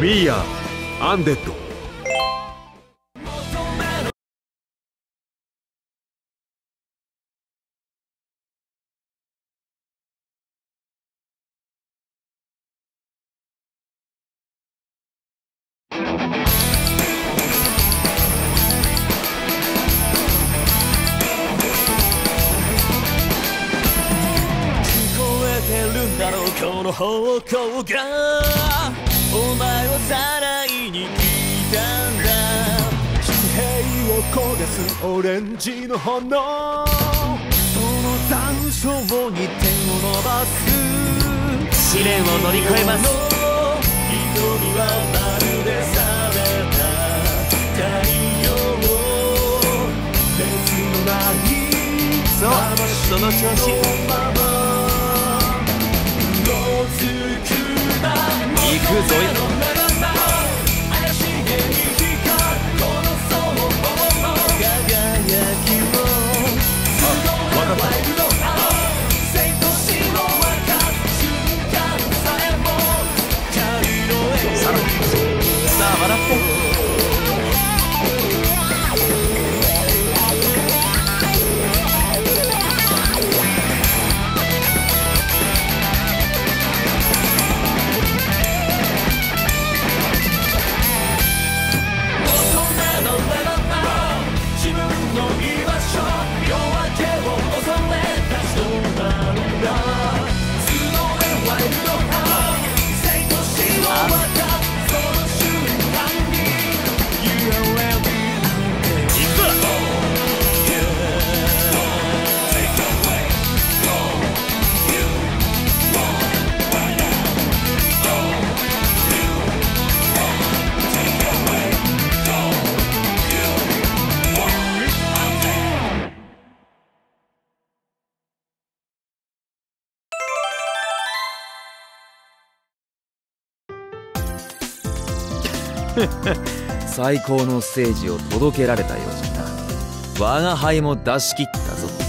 We are Undead.最高のステージを届けられたようじゃな。我が輩も出し切ったぞ。